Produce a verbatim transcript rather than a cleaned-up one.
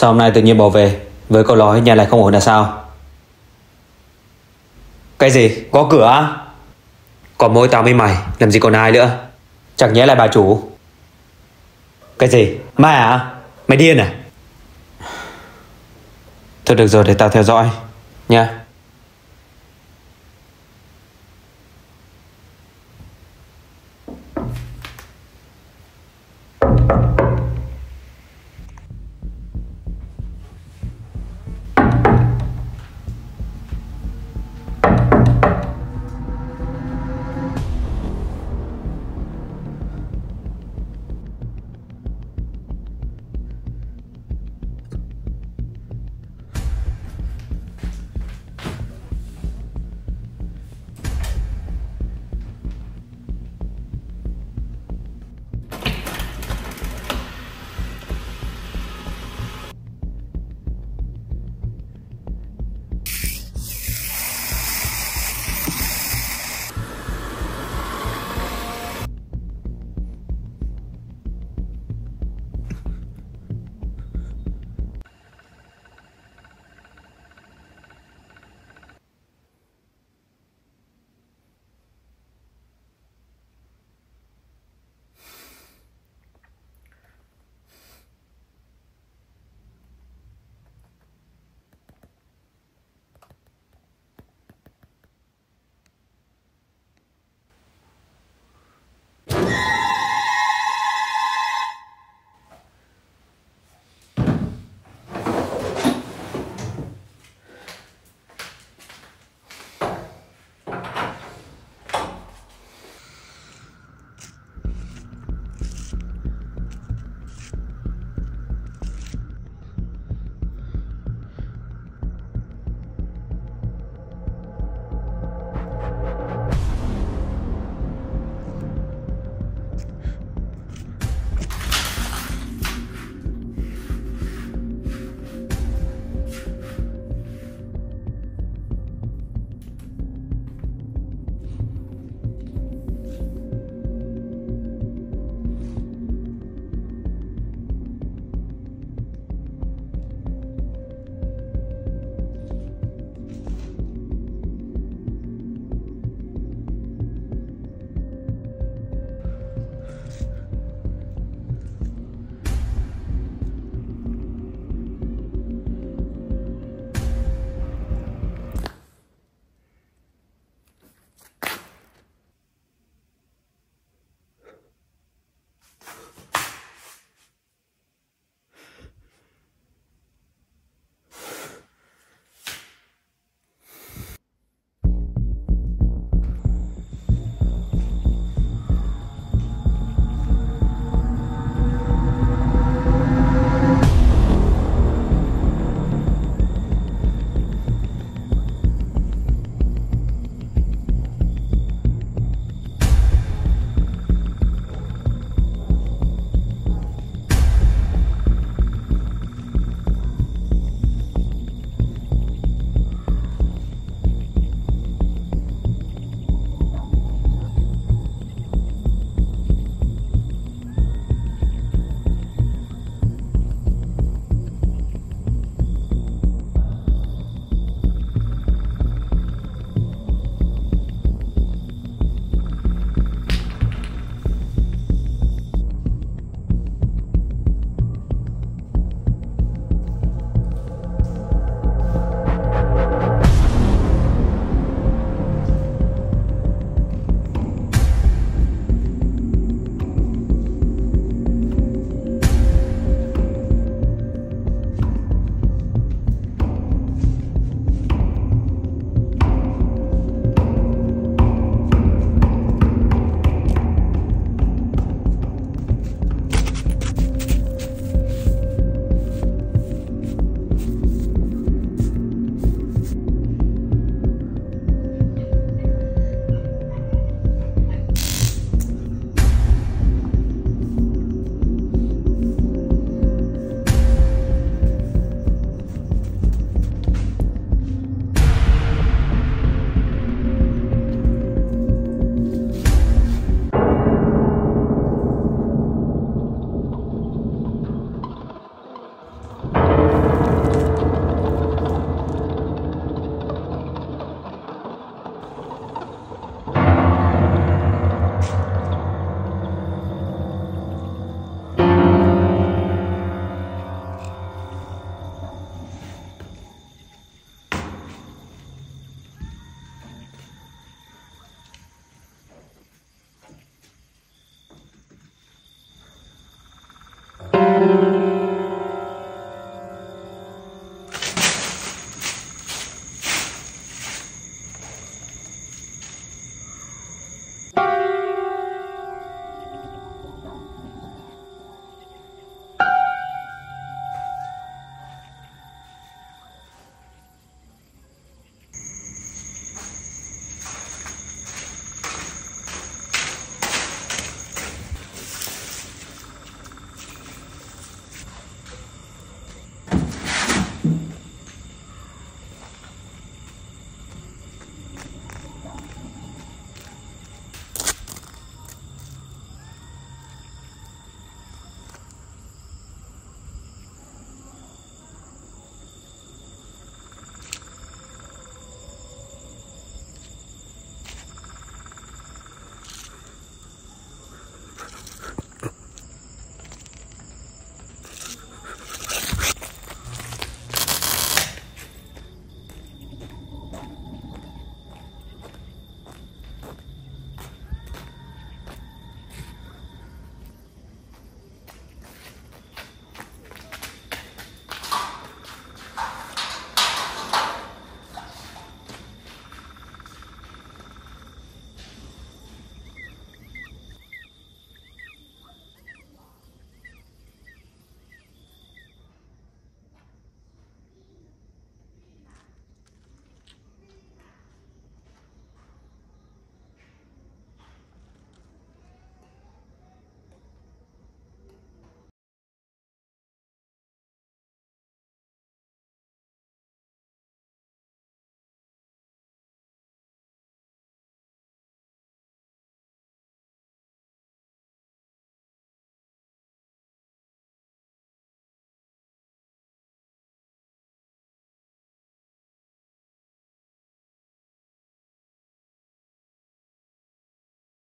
Sao hôm nay tự nhiên bỏ về với câu nói nhà này không ổn là sao? Cái gì? Có cửa á? Còn mỗi tao với mày, làm gì còn ai nữa? Chẳng nhẽ là bà chủ. Cái gì? Mai à? Mày điên à? Thôi được rồi, để tao theo dõi nha.